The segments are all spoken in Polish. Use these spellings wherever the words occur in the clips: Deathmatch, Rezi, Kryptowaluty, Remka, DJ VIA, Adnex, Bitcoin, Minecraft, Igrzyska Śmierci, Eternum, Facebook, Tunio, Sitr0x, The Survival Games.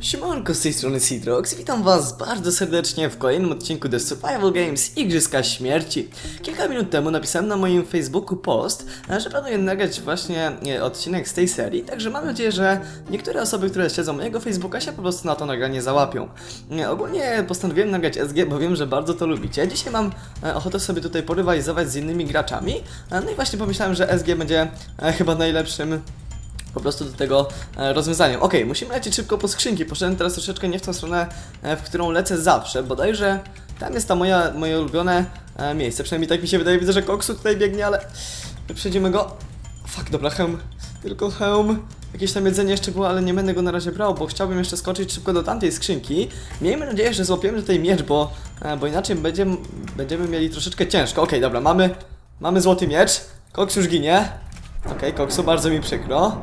Siemanko, z tej strony Sitr0x, witam was bardzo serdecznie w kolejnym odcinku The Survival Games Igrzyska Śmierci. Kilka minut temu napisałem na moim Facebooku post, że planuję nagrać właśnie odcinek z tej serii, także mam nadzieję, że niektóre osoby, które śledzą mojego Facebooka, się po prostu na to nagranie załapią. Ogólnie postanowiłem nagrać SG, bo wiem, że bardzo to lubicie. Dzisiaj mam ochotę sobie tutaj porywalizować z innymi graczami, no i właśnie pomyślałem, że SG będzie chyba najlepszym po prostu do tego rozwiązania. Okej, musimy lecieć szybko po skrzynki. Poszedłem teraz troszeczkę nie w tą stronę, w którą lecę zawsze. Bodajże tam jest moje ulubione miejsce. Przynajmniej tak mi się wydaje. Widzę, że koksu tutaj biegnie, ale wyprzedzimy go. Fuck, dobra, hełm. Tylko hełm. Jakieś tam jedzenie jeszcze było, ale nie będę go na razie brał, bo chciałbym jeszcze skoczyć szybko do tamtej skrzynki. Miejmy nadzieję, że złapiemy tutaj miecz, bo inaczej będziemy mieli troszeczkę ciężko. Okej, dobra, mamy złoty miecz. Koks już ginie. Okej, koksu, bardzo mi przykro.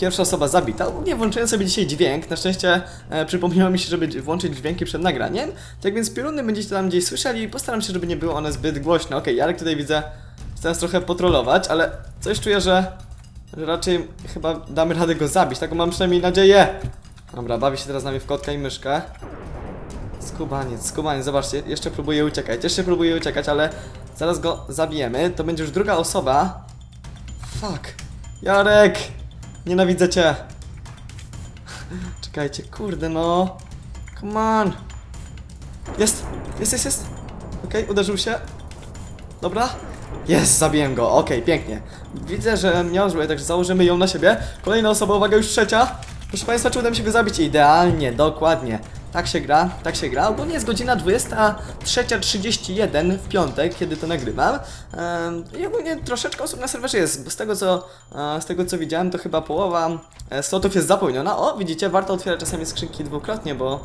Pierwsza osoba zabita. Nie włączyłem sobie dzisiaj dźwięk. Na szczęście przypomniało mi się, żeby włączyć dźwięki przed nagraniem. Tak więc pioruny będziecie tam gdzieś słyszeli i postaram się, żeby nie były one zbyt głośne. Okej, Jarek tutaj widzę, chcę trochę potrolować, ale coś czuję, że raczej chyba damy radę go zabić. Taką mam przynajmniej nadzieję. Dobra, bawi się teraz z nami w kotka i myszkę. Skubaniec, zobaczcie, jeszcze próbuję uciekać, ale zaraz go zabijemy. To będzie już druga osoba. Fuck. Jarek! Nienawidzę cię! Czekajcie, kurde no! Come on! Jest! Okej, uderzył się. Dobra. Jest, zabiłem go. Okej, pięknie. Widzę, że miał złe, także założymy ją na siebie. Kolejna osoba, uwaga, już trzecia. Proszę państwa, czy uda mi się go zabić? Idealnie, dokładnie. Tak się gra, ogólnie jest godzina 23:31 w piątek, kiedy to nagrywam. I ogólnie troszeczkę osób na serwerze jest, bo z tego co widziałem, to chyba połowa slotów jest zapełniona. O, widzicie, warto otwierać czasami skrzynki dwukrotnie, bo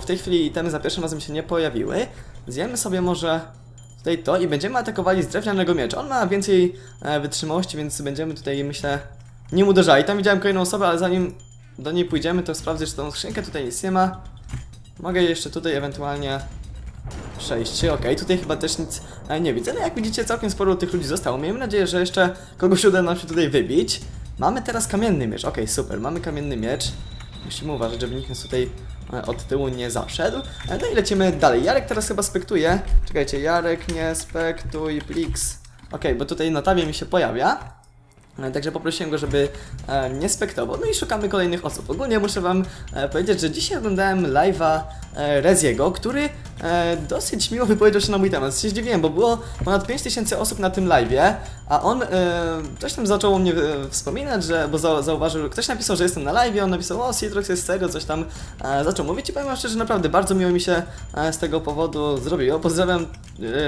w tej chwili itemy za pierwszym razem się nie pojawiły. Zjemy sobie może tutaj to i będziemy atakowali z drewnianego miecza. On ma więcej wytrzymałości, więc będziemy tutaj, myślę, nim uderzali. Tam widziałem kolejną osobę, ale zanim do niej pójdziemy, to sprawdzę, czy tą skrzynkę tutaj nic nie ma. Mogę jeszcze tutaj ewentualnie przejść. Okej, tutaj chyba też nic nie widzę. No jak widzicie, całkiem sporo tych ludzi zostało. Miejmy nadzieję, że jeszcze kogoś uda nam się tutaj wybić. Mamy teraz kamienny miecz. Okej, super, mamy kamienny miecz. Musimy uważać, żeby nikt nas tutaj od tyłu nie zaszedł. No i lecimy dalej. Jarek teraz chyba spektuje. Czekajcie, Jarek, nie spektuj, Plix. Okej, bo tutaj na tabie mi się pojawia. Także poprosiłem go, żeby nie spektował. No i szukamy kolejnych osób. Ogólnie muszę wam powiedzieć, że dzisiaj oglądałem live'a Reziego, który dosyć miło wypowiedział się na mój temat. Się zdziwiłem, bo było ponad 5000 osób na tym live'ie, a on ktoś tam zaczął o mnie wspominać, bo zauważył, ktoś napisał, że jestem na live'ie, on napisał, o, Sitr0x jest serio, coś tam zaczął mówić i powiem szczerze, że naprawdę bardzo miło mi się z tego powodu zrobiło. Pozdrawiam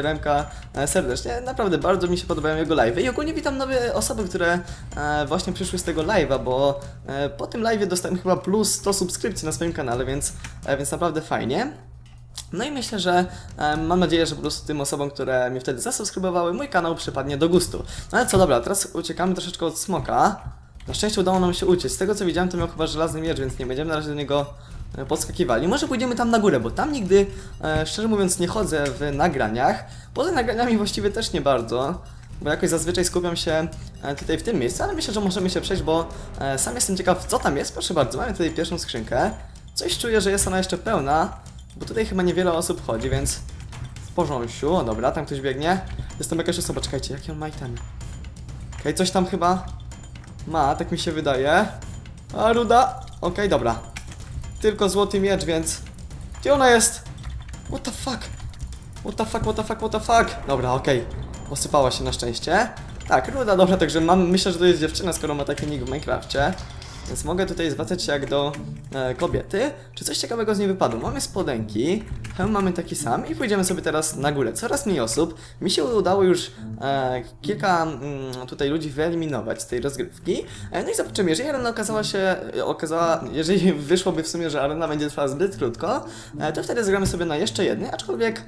Remka serdecznie, naprawdę bardzo mi się podobają jego live'y i ogólnie witam nowe osoby, które właśnie przyszły z tego live'a, bo po tym live'ie dostałem chyba plus 100 subskrypcji na swoim kanale, więc naprawdę fajnie. No i myślę, że mam nadzieję, że po prostu tym osobom, które mnie wtedy zasubskrybowały, mój kanał przypadnie do gustu. No ale co, dobra, teraz uciekamy troszeczkę od smoka. Na szczęście udało nam się uciec. Z tego co widziałem, to miał chyba żelazny miecz, więc nie będziemy na razie do niego podskakiwali. Może pójdziemy tam na górę, bo tam nigdy, szczerze mówiąc, nie chodzę w nagraniach. Poza nagraniami właściwie też nie bardzo, bo jakoś zazwyczaj skupiam się tutaj w tym miejscu, ale myślę, że możemy się przejść, bo sam jestem ciekaw, co tam jest. Proszę bardzo, mamy tutaj pierwszą skrzynkę. Coś czuję, że jest ona jeszcze pełna, bo tutaj chyba niewiele osób chodzi, więc w porządku. O, dobra, tam ktoś biegnie. Jest tam jakaś osoba, czekajcie, jaki on ma item. Okej, coś tam chyba ma, tak mi się wydaje. A, ruda. Okej, dobra. Tylko złoty miecz, więc... Gdzie ona jest? What the fuck? What the fuck? Dobra, okej. Posypała się na szczęście. Tak, ruda, dobra, także myślę, że to jest dziewczyna, skoro ma taki nick w Minecrafcie. Więc mogę tutaj zwracać się jak do kobiety. Czy coś ciekawego z niej wypadło? Mamy spodenki, hełm mamy taki sam i pójdziemy sobie teraz na górę. Coraz mniej osób. Mi się udało już kilka tutaj ludzi wyeliminować z tej rozgrywki. No i zobaczymy, jeżeli arena jeżeli wyszłoby w sumie, że arena będzie trwała zbyt krótko, to wtedy zagramy sobie na jeszcze jednej, aczkolwiek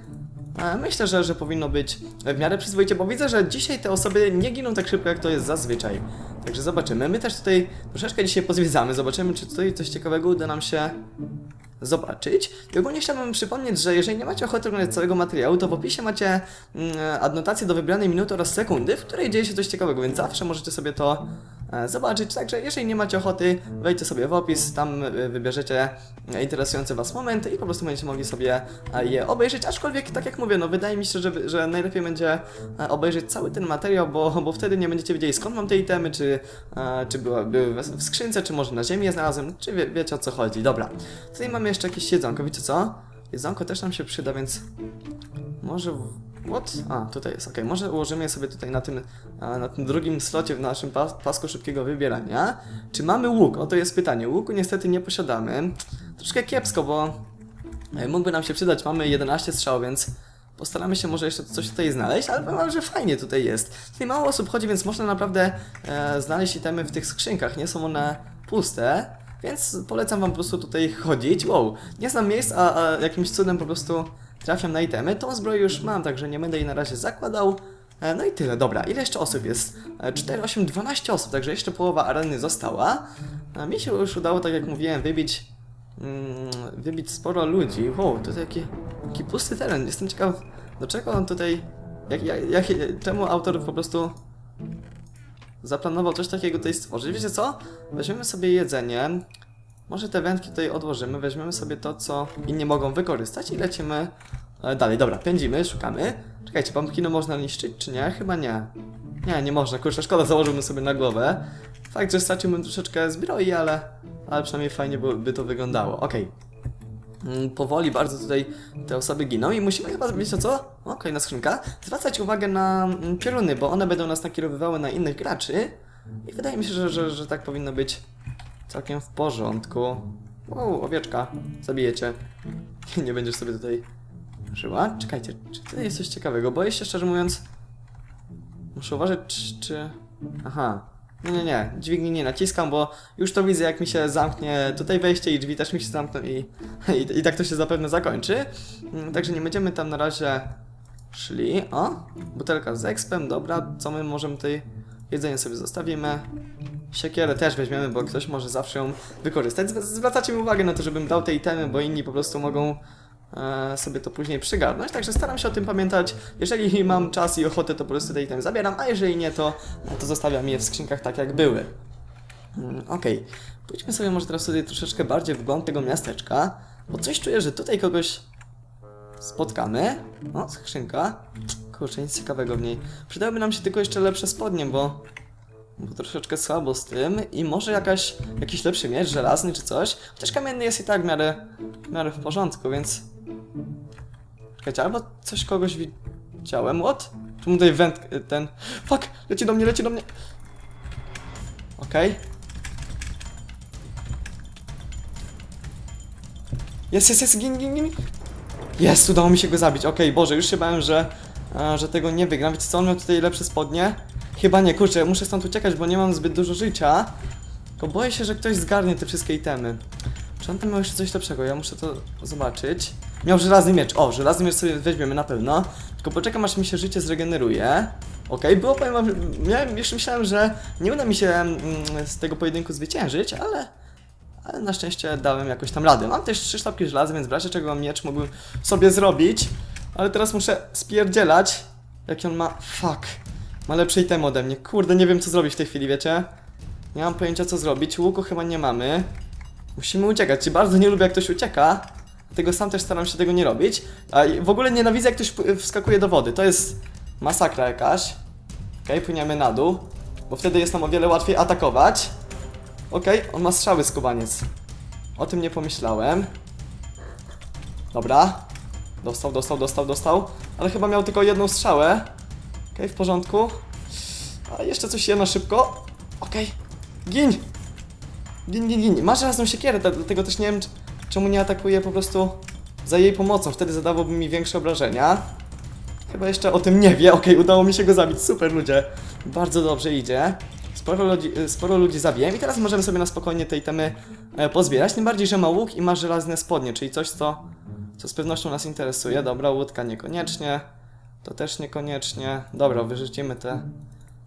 myślę, że powinno być w miarę przyzwoicie, bo widzę, że dzisiaj te osoby nie giną tak szybko, jak to jest zazwyczaj. Także zobaczymy. My też tutaj troszeczkę dzisiaj pozwiedzamy. Zobaczymy, czy tutaj coś ciekawego uda nam się zobaczyć. I ogólnie chciałbym przypomnieć, że jeżeli nie macie ochoty oglądać całego materiału, to w opisie macie adnotację do wybranej minuty oraz sekundy, w której dzieje się coś ciekawego, więc zawsze możecie sobie to zobaczyć. Także jeżeli nie macie ochoty, wejdźcie sobie w opis, tam wybierzecie interesujące was momenty i po prostu będziecie mogli sobie je obejrzeć. Aczkolwiek, tak jak mówię, no wydaje mi się, że najlepiej będzie obejrzeć cały ten materiał, bo wtedy nie będziecie wiedzieli, skąd mam te itemy, czy były w skrzynce, czy może na ziemi je znalazłem, czy wiecie o co chodzi. Dobra, tutaj mamy jeszcze jakieś jedzonko, wiecie co? Jedzonko też nam się przyda, więc może... What? A, tutaj jest, okej. Może ułożymy je sobie tutaj na tym drugim slocie w naszym pasku szybkiego wybierania. Czy mamy łuk? O, to jest pytanie. Łuku niestety nie posiadamy. Troszkę kiepsko, bo mógłby nam się przydać. Mamy 11 strzał, więc postaramy się może jeszcze coś tutaj znaleźć, ale powiem, że fajnie tutaj jest. Tutaj mało osób chodzi, więc można naprawdę znaleźć itemy w tych skrzynkach. Nie są one puste, więc polecam wam po prostu tutaj chodzić. Wow, nie znam miejsc, a jakimś cudem po prostu... trafiam na itemy. Tą zbroję już mam, także nie będę jej na razie zakładał. No i tyle. Dobra, ile jeszcze osób jest? 4, 8, 12 osób, także jeszcze połowa areny została. A mi się już udało, tak jak mówiłem, wybić sporo ludzi. Wow, to taki pusty teren. Jestem ciekaw, do czego on tutaj... czemu autor po prostu zaplanował coś takiego tutaj stworzyć. Wiecie co? Weźmiemy sobie jedzenie. Może te wędki tutaj odłożymy, weźmiemy sobie to, co inni mogą wykorzystać i lecimy dalej. Dobra, pędzimy, szukamy. Czekajcie, pumpkinu można niszczyć, czy nie? Chyba nie. Nie można, kurczę, szkoda, założyłbym sobie na głowę. Fakt, że straciłbym troszeczkę zbroi, ale przynajmniej fajnie by to wyglądało. Okej. Powoli bardzo tutaj te osoby giną i musimy chyba zrobić to, co? Kolejna skrzynka. Zwracać uwagę na pioruny, bo one będą nas nakierowywały na innych graczy. I wydaje mi się, że tak powinno być. Całkiem w porządku. Wow, owieczka. Zabijecie. Nie będziesz sobie tutaj żyła. Czekajcie, czy tutaj jest coś ciekawego? Boję się, szczerze mówiąc... Muszę uważać, czy... Aha. Nie. Dźwigni nie naciskam, bo już to widzę, jak mi się zamknie tutaj wejście i drzwi też mi się zamkną i tak to się zapewne zakończy. Także nie będziemy tam na razie szli. O! Butelka z expem. Dobra, co my możemy tutaj... Jedzenie sobie zostawimy. Siekierę też weźmiemy, bo ktoś może zawsze ją wykorzystać. Zwracacie mi uwagę na to, żebym dał te itemy, bo inni po prostu mogą sobie to później przygarnąć. Także staram się o tym pamiętać. Jeżeli mam czas i ochotę, to po prostu te itemy zabieram, a jeżeli nie, to zostawiam je w skrzynkach tak, jak były. Okej. Pójdźmy sobie może teraz tutaj troszeczkę bardziej w głąb tego miasteczka, bo coś czuję, że tutaj kogoś spotkamy. O, skrzynka. Kurczę, nic ciekawego w niej. Przydałyby nam się tylko jeszcze lepsze spodnie, bo troszeczkę słabo z tym. I może jakiś lepszy miecz, żelazny czy coś. Chociaż kamienny jest i tak w miarę w porządku, więc... Czekajcie, albo coś kogoś widziałem. What? Czemu tutaj ten... Fuck! Leci do mnie! Okej. Jest! Gin! Jest! Udało mi się go zabić. Okej, Boże, już się bałem, że tego nie wygram. Wiecie co, on miał tutaj lepsze spodnie? Chyba nie, kurczę, muszę stąd uciekać, bo nie mam zbyt dużo życia. Bo boję się, że ktoś zgarnie te wszystkie itemy. Czy on tam miał jeszcze coś lepszego? Ja muszę to zobaczyć. Miał żelazny miecz. O, żelazny miecz sobie weźmiemy na pewno. Tylko poczekam, aż mi się życie zregeneruje. Okej, było, powiem wam, jeszcze myślałem, że nie uda mi się z tego pojedynku zwyciężyć, ale na szczęście dałem jakoś tam radę. Mam też 3 sztabki żelaza, więc w razie czego miecz mógłbym sobie zrobić. Ale teraz muszę spierdzielać, jaki on ma... Fuck. Ma lepszy item ode mnie. Kurde, nie wiem, co zrobić w tej chwili, wiecie? Nie mam pojęcia, co zrobić. Łuku chyba nie mamy. Musimy uciekać. Bardzo nie lubię, jak ktoś ucieka. Dlatego sam też staram się tego nie robić. A w ogóle nienawidzę, jak ktoś wskakuje do wody. To jest masakra jakaś. Okej, płyniemy na dół. Bo wtedy jest nam o wiele łatwiej atakować. Okej, on ma strzały, skubaniec. O tym nie pomyślałem. Dobra. Dostał, ale chyba miał tylko jedną strzałę. Okej, w porządku. A jeszcze coś je na szybko. Okej. Gin! Masz razem siekierę, dlatego też nie wiem, czemu nie atakuję po prostu za jej pomocą. Wtedy zadawałby mi większe obrażenia. Chyba jeszcze o tym nie wie. Okej, udało mi się go zabić. Super, ludzie. Bardzo dobrze idzie. Sporo ludzi zabiłem i teraz możemy sobie na spokojnie te itemy pozbierać. Tym bardziej, że ma łuk i ma żelazne spodnie, czyli coś, co z pewnością nas interesuje. Dobra, łódka niekoniecznie. To też niekoniecznie. Dobra, wyrzucimy te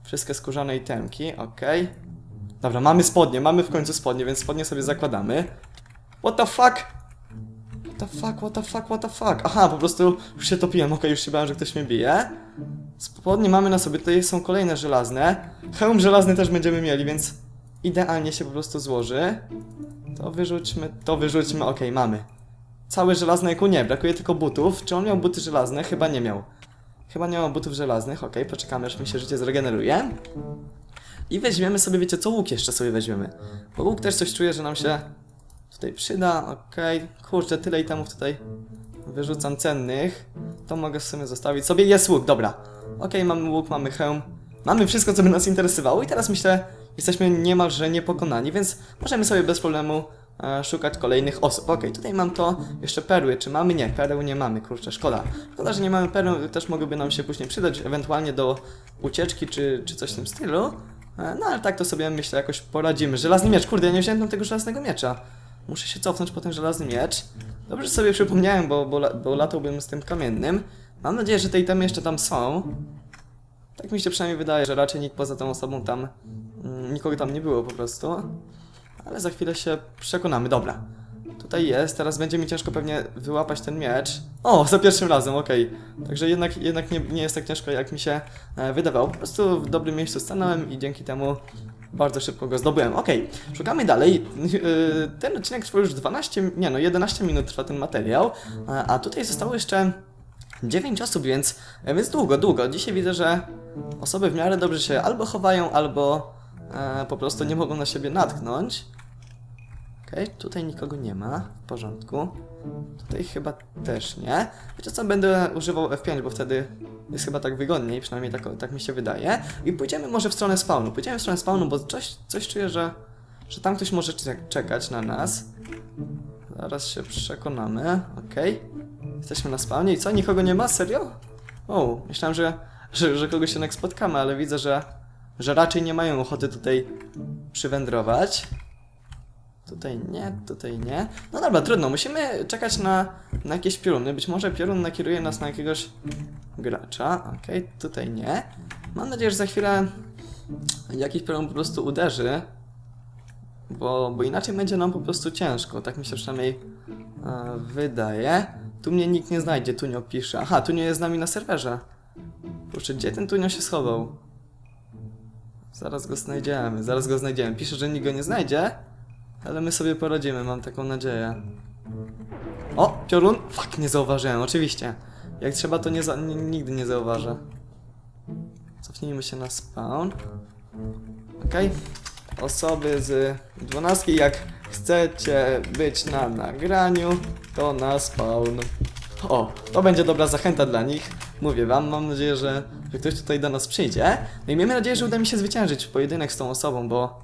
wszystkie skórzane itemki. Okej. Dobra, mamy spodnie. Mamy w końcu spodnie, więc spodnie sobie zakładamy. What the fuck? Aha, po prostu już się topiłem. Okej, już się bałem, że ktoś mnie bije. Spodnie mamy na sobie, tutaj są kolejne żelazne. Hełm żelazny też będziemy mieli, więc idealnie się po prostu złoży. To wyrzućmy, okej, mamy. Całe żelazne jaku nie, brakuje tylko butów. Czy on miał buty żelazne? Chyba nie miał. Chyba nie ma butów żelaznych, okej, poczekamy aż mi się życie zregeneruje. I weźmiemy sobie, wiecie co, łuk jeszcze sobie weźmiemy. Bo łuk też coś czuje, że nam się tutaj przyda, okej. Kurczę, tyle itemów tutaj wyrzucam cennych. To mogę w sumie zostawić sobie, jest łuk, dobra. Okej, mamy łuk, mamy hełm. Mamy wszystko, co by nas interesowało i teraz myślę, jesteśmy niemalże niepokonani, więc możemy sobie bez problemu szukać kolejnych osób. Okej, tutaj mam to, jeszcze perły, czy mamy? Nie, pereł nie mamy, kurczę, szkoda. Szkoda, że nie mamy pereł, też mogłyby nam się później przydać, ewentualnie do ucieczki, czy coś w tym stylu. No ale tak to sobie, myślę, jakoś poradzimy. Żelazny miecz, kurde, ja nie wziąłem tam tego żelaznego miecza. Muszę się cofnąć po ten żelazny miecz. Dobrze, że sobie przypomniałem, bo latałbym z tym kamiennym. Mam nadzieję, że te itemy jeszcze tam są. Tak mi się przynajmniej wydaje, że raczej nikt poza tą osobą tam... nikogo tam nie było po prostu. Ale za chwilę się przekonamy. Dobra. Tutaj jest. Teraz będzie mi ciężko pewnie wyłapać ten miecz. O! Za pierwszym razem, okej. Także jednak nie jest tak ciężko, jak mi się wydawało. Po prostu w dobrym miejscu stanąłem i dzięki temu bardzo szybko go zdobyłem. Okej. Szukamy dalej. Ten odcinek trwa już 11 minut trwa ten materiał. A tutaj zostało jeszcze 9 osób, więc długo. Dzisiaj widzę, że osoby w miarę dobrze się albo chowają, albo po prostu nie mogą na siebie natknąć. Okej, tutaj nikogo nie ma. W porządku. Tutaj chyba też nie. Wiecie co, będę używał F5, bo wtedy jest chyba tak wygodniej, przynajmniej tak mi się wydaje. I pójdziemy może w stronę spawnu. Pójdziemy w stronę spawnu, bo coś czuję, że tam ktoś może czekać na nas. Zaraz się przekonamy. Okej. Jesteśmy na spawnie i co? Nikogo nie ma? Serio? O, myślałem, że kogoś jednak spotkamy, ale widzę, że raczej nie mają ochoty tutaj przywędrować. Tutaj nie. No dobra, trudno, musimy czekać na jakieś pioruny. Być może piorun nakieruje nas na jakiegoś gracza. Okej, tutaj nie. Mam nadzieję, że za chwilę jakiś piorun po prostu uderzy. Bo inaczej będzie nam po prostu ciężko. Tak mi się przynajmniej wydaje. Tu mnie nikt nie znajdzie, Tunio pisze. Aha, Tunio jest z nami na serwerze. Kurczę, gdzie ten Tunio się schował? Zaraz go znajdziemy. Pisze, że nikt go nie znajdzie, ale my sobie poradzimy, mam taką nadzieję. O, piorun! Fuck, nie zauważyłem, oczywiście. Jak trzeba, to nigdy nie zauważę. Cofnijmy się na spawn. Okej. Osoby z 12, jak chcecie być na nagraniu, to na spawn. O, to będzie dobra zachęta dla nich. Mówię wam, mam nadzieję, że ktoś tutaj do nas przyjdzie. No i miejmy nadzieję, że uda mi się zwyciężyć w pojedynek z tą osobą, bo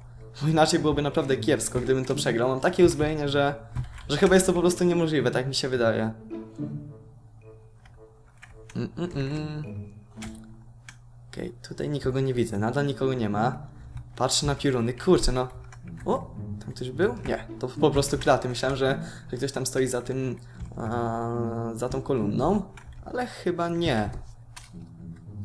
inaczej byłoby naprawdę kiepsko, gdybym to przegrał. Mam takie uzbrojenie, że chyba jest to po prostu niemożliwe, tak mi się wydaje. Okej, tutaj nikogo nie widzę, nadal nikogo nie ma. Patrzę na pioruny, kurczę no. O, tam ktoś był? Nie, to po prostu klaty. Myślałem, że ktoś tam stoi za tą kolumną. Ale chyba nie.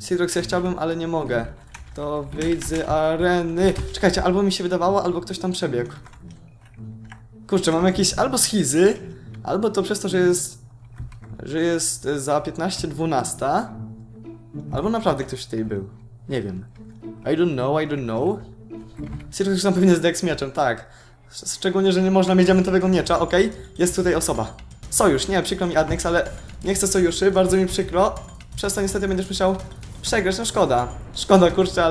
Sitr0x, ja chciałbym, ale nie mogę. To wyjdź z areny. Czekajcie, albo mi się wydawało, albo ktoś tam przebiegł. Kurczę, mam jakieś albo schizy, albo to przez to, że jest za 15:12. Albo naprawdę ktoś tutaj był. Nie wiem. I don't know. Sitr0x tam pewnie zdech z mieczem, tak. Szczególnie, że nie można mieć diamentowego miecza, okej. Jest tutaj osoba. Sojusz, nie, przykro mi Adnex, ale nie chcę sojuszy, bardzo mi przykro. Przez to niestety będziesz musiał przegrać, no szkoda. Szkoda, kurczę,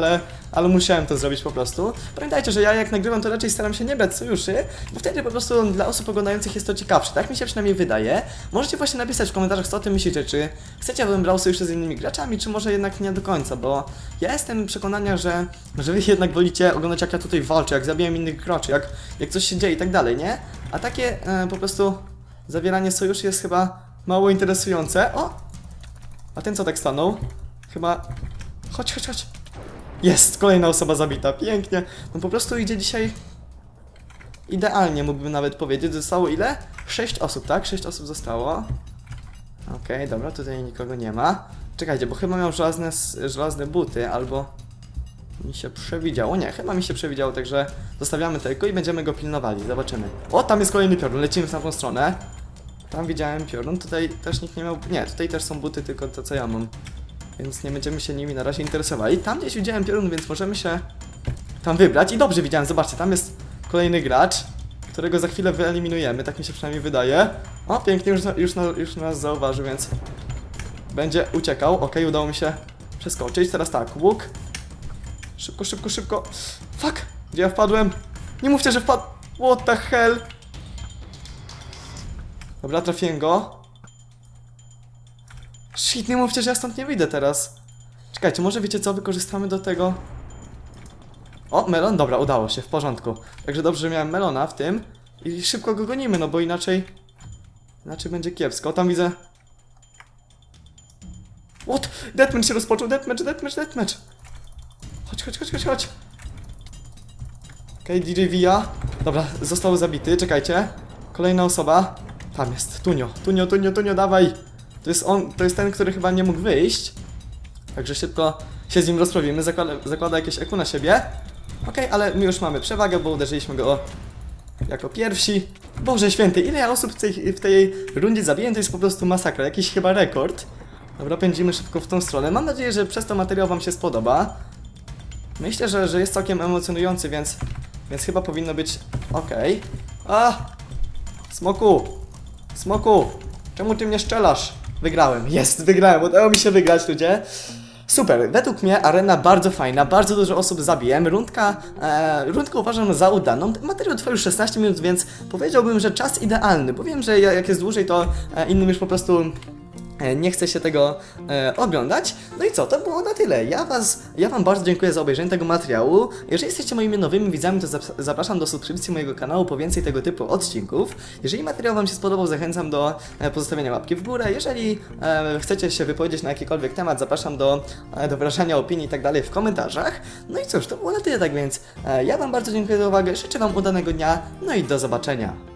ale musiałem to zrobić po prostu. Pamiętajcie, że ja jak nagrywam, to raczej staram się nie brać sojuszy, bo wtedy po prostu dla osób oglądających jest to ciekawsze, tak mi się przynajmniej wydaje. Możecie właśnie napisać w komentarzach, co o tym myślicie, czy chcecie, abym brał sojusze z innymi graczami, czy może jednak nie do końca, bo ja jestem przekonania, że wy jednak wolicie oglądać, jak ja tutaj walczę, jak zabijam innych graczy, jak coś się dzieje i tak dalej, nie? A takie po prostu... zawieranie sojuszy jest chyba mało interesujące. O! A ten co tak stanął? Chyba... Chodź! Jest! Kolejna osoba zabita. Pięknie. No po prostu idzie dzisiaj... idealnie mógłbym nawet powiedzieć. Zostało ile? 6 osób, tak? 6 osób zostało. Okej, dobra. Tutaj nikogo nie ma. Czekajcie, bo chyba miał żelazne buty, albo... mi się przewidziało. Nie, chyba mi się przewidziało, także zostawiamy tylko i będziemy go pilnowali. Zobaczymy. O, tam jest kolejny piorun. Lecimy w tamtą stronę. Tam widziałem piorun. Tutaj też nikt nie miał... Nie, tutaj też są buty, tylko to co ja mam. Więc nie będziemy się nimi na razie interesowali. Tam gdzieś widziałem piorun, więc możemy się tam wybrać. I dobrze widziałem, zobaczcie, tam jest kolejny gracz, którego za chwilę wyeliminujemy, tak mi się przynajmniej wydaje. O, pięknie, już nas zauważył, więc będzie uciekał. Okej, udało mi się przeskoczyć. Teraz tak, łuk. Szybko, szybko, szybko. Fuck! Gdzie ja wpadłem? Nie mówcie, że wpadł. What the hell? Dobra, trafiłem go. Shit, nie mówcie, że ja stąd nie wyjdę teraz. Czekajcie, może wiecie co? Wykorzystamy do tego... O, melon. Dobra, udało się, w porządku. Także dobrze, że miałem melona w tym. I szybko go gonimy, no bo inaczej... Inaczej będzie kiepsko. Tam widzę... What? Deathmatch się rozpoczął. Deathmatch, deathmatch, deathmatch. Chodź, chodź, chodź, chodź, chodź. Okej, DJ VIA. Dobra, został zabity, czekajcie. Kolejna osoba. Tam jest, Tunio. Tunio, Tunio, Tunio, dawaj. To jest on, to jest ten, który chyba nie mógł wyjść. Także szybko się z nim rozprawimy. Zakłada jakieś eku na siebie. Okej, ale my już mamy przewagę, bo uderzyliśmy go jako pierwsi. Boże święty, ile ja osób w tej rundzie zabiję, to jest po prostu masakra. Jakiś chyba rekord. Dobra, pędzimy szybko w tą stronę. Mam nadzieję, że przez to materiał wam się spodoba. Myślę, że jest całkiem emocjonujący, więc chyba powinno być okej. A! Smoku! Smoku! Czemu ty mnie strzelasz? Wygrałem. Jest, wygrałem. Udało mi się wygrać, ludzie. Super. Według mnie arena bardzo fajna. Bardzo dużo osób zabiłem. Rundkę uważam za udaną. Materiał trwa już 16 minut, więc powiedziałbym, że czas idealny. Bo wiem, że jak jest dłużej, to innym już po prostu... Nie chce się tego oglądać. No i co, to było na tyle. Ja wam bardzo dziękuję za obejrzenie tego materiału. Jeżeli jesteście moimi nowymi widzami, to zapraszam do subskrypcji mojego kanału po więcej tego typu odcinków. Jeżeli materiał wam się spodobał, zachęcam do pozostawienia łapki w górę. Jeżeli chcecie się wypowiedzieć na jakikolwiek temat, zapraszam do wyrażania opinii i tak dalej w komentarzach. No i cóż, to było na tyle, tak więc ja wam bardzo dziękuję za uwagę, życzę wam udanego dnia, no i do zobaczenia.